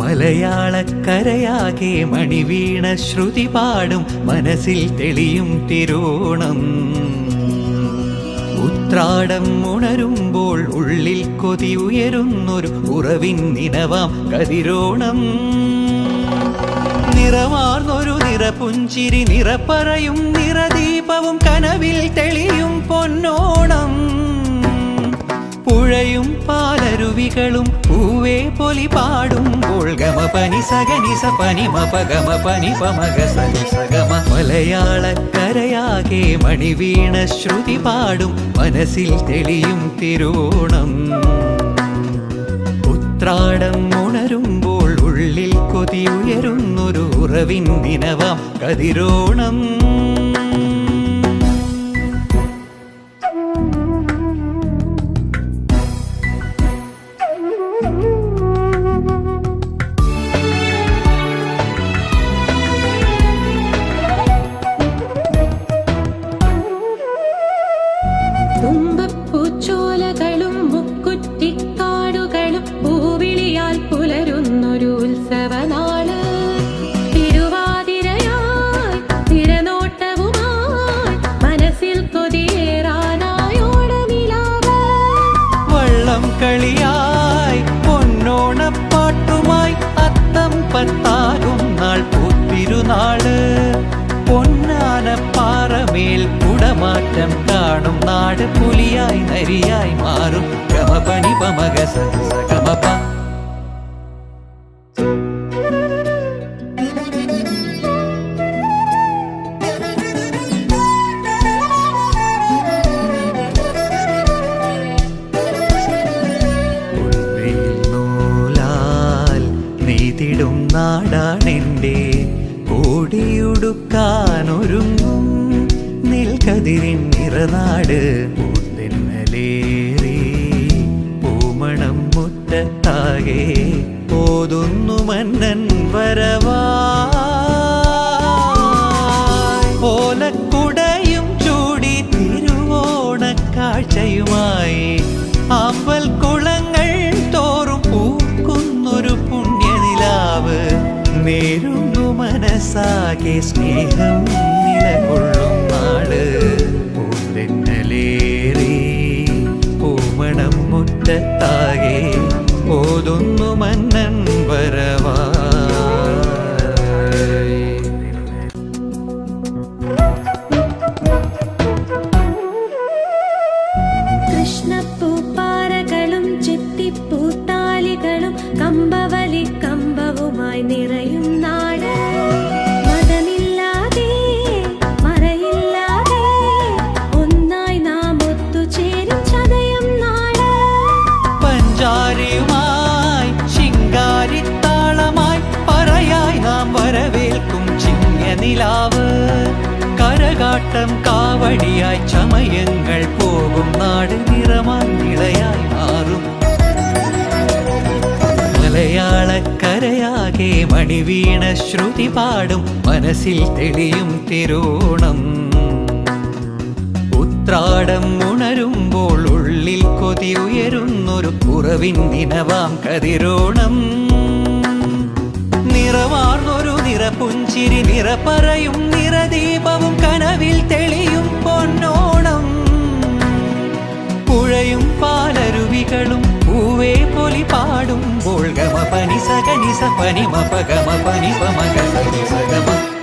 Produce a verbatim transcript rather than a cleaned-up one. മലയാളക്കരയാകെ മണിവീണ ശ്രുതി പാടും മനസ്സിൽ തെളിയും തിരോണം ഉത്രാടം ഉണരുമ്പോൾ ഉള്ളിൽ കൊതി ഉയരുന്നൊരു ഉറവിൻ നിനവാം കതിരോണം നിറമാർന്നൊരു നിറപുഞ്ചിരി നിറപ്പറയും നിറദീപവും കനവിൽ തെളിയും പൊന്നോണം പുഴയും പാലരുവികളും പൂവേ പൊലി പാടുമ്പോൾ ഗമ പനി സഗനി സപനി മപഗമ പനി പമഗ സനി സഗമ മലയാളക്കരയാകെ മണിവീണ ശ്രുതി പാടും മനസ്സിൽ തെളിയും തിരോണം ഉത്രാടം ഉണരുമ്പോൾ ഉള്ളിൽ കൊതി ഉയരുന്നൊരു ഉറവിൻ നിനവാം കതിരോണം Pani sa gani sa pani ma pa ga ma pani pa ma ga sa ni sa ga ma.